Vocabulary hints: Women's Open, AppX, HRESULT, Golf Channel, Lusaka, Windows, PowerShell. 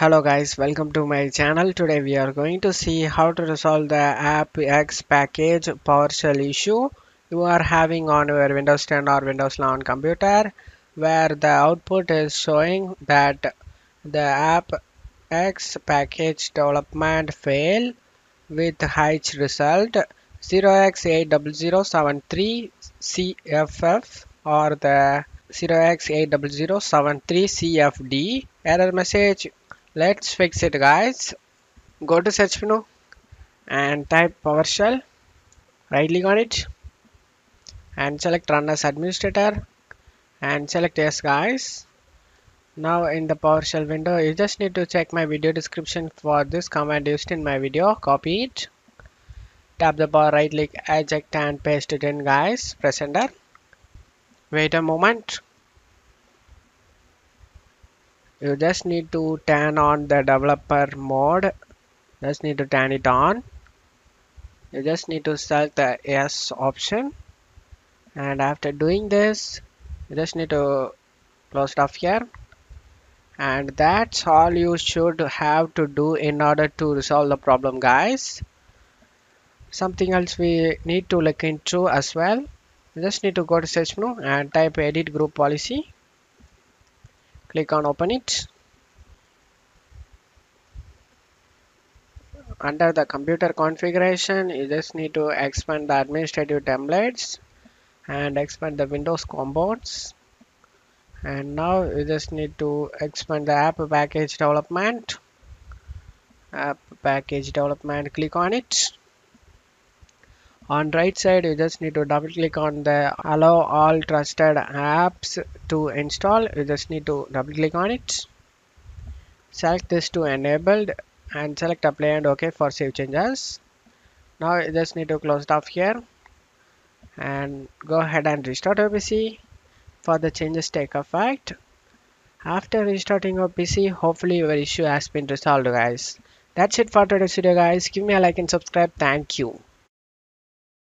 Hello guys, welcome to my channel. Today we are going to see how to resolve the AppX package PowerShell issue you are having on your Windows 10 or Windows 11 computer, where the output is showing that the AppX package development failed with HRESULT 0x80073CFF or the 0x80073CFD error message. Let's fix it, guys. Go to search menu and type PowerShell. Right click on it and select Run as Administrator and select Yes, guys. Now in the PowerShell window, you just need to check my video description for this command used in my video. Copy it, tap the bar, right click, eject and paste it in, guys. Press enter. Wait a moment. You just need to turn on the developer mode. Just need to turn it on. You just need to select the yes option, and after doing this you just need to close it off here, and that's all you should have to do in order to resolve the problem, guys. Something else we need to look into as well. You just need to go to search menu and type edit group policy. Click on open it. Under the computer configuration, you just need to expand the administrative templates and expand the Windows components. And now you just need to expand the app package development. App package development, click on it. On right side, you just need to double click on the allow all trusted apps to install. You just need to double click on it. Select this to enabled and select apply and OK for save changes. Now you just need to close it off here and go ahead and restart your PC for the changes take effect. After restarting your PC, hopefully your issue has been resolved, guys. That's it for today's video, guys. Give me a like and subscribe. Thank you.